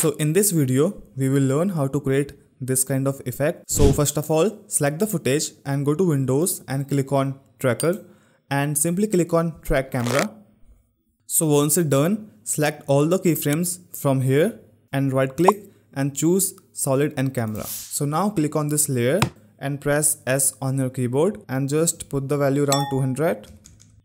So in this video, we will learn how to create this kind of effect. So first of all, select the footage and go to Windows and click on Tracker and simply click on Track Camera. So once it's done, select all the keyframes from here and right click and choose Solid and Camera. So now click on this layer and press S on your keyboard and just put the value around 200.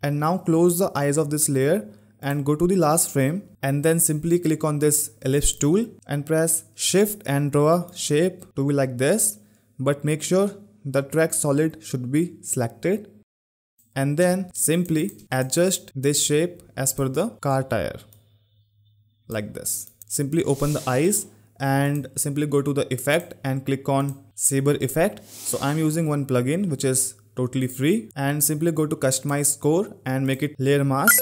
And now close the eyes of this layer and go to the last frame and then simply click on this ellipse tool and press Shift and draw a shape to be like this, but make sure the track Solid should be selected. And then simply adjust this shape as per the car tire like this. Simply open the eyes and simply go to the effect and click on Saber effect. So I'm using one plugin which is totally free and simply go to customize score and make it layer mask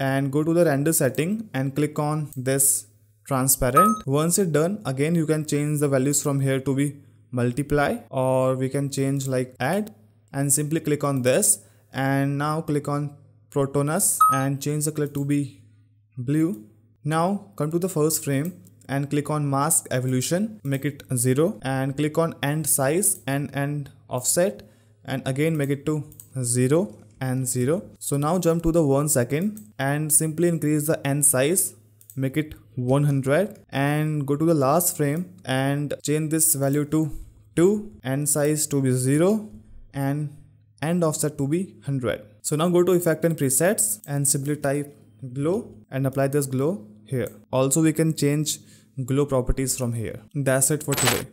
and go to the render setting and click on this transparent. Once it's done, again you can change the values from here to be multiply, or we can change like add, and simply click on this and now click on Protonus and change the color to be blue. Now come to the first frame and click on mask evolution, make it 0 and click on end size and end offset and again make it to 0 and 0. So now jump to the 1 second and simply increase the end size, make it 100 and go to the last frame and change this value to 2, end size to be 0 and end offset to be 100. So now go to effect and presets and simply type glow and apply this glow here. Also we can change glow properties from here. That's it for today.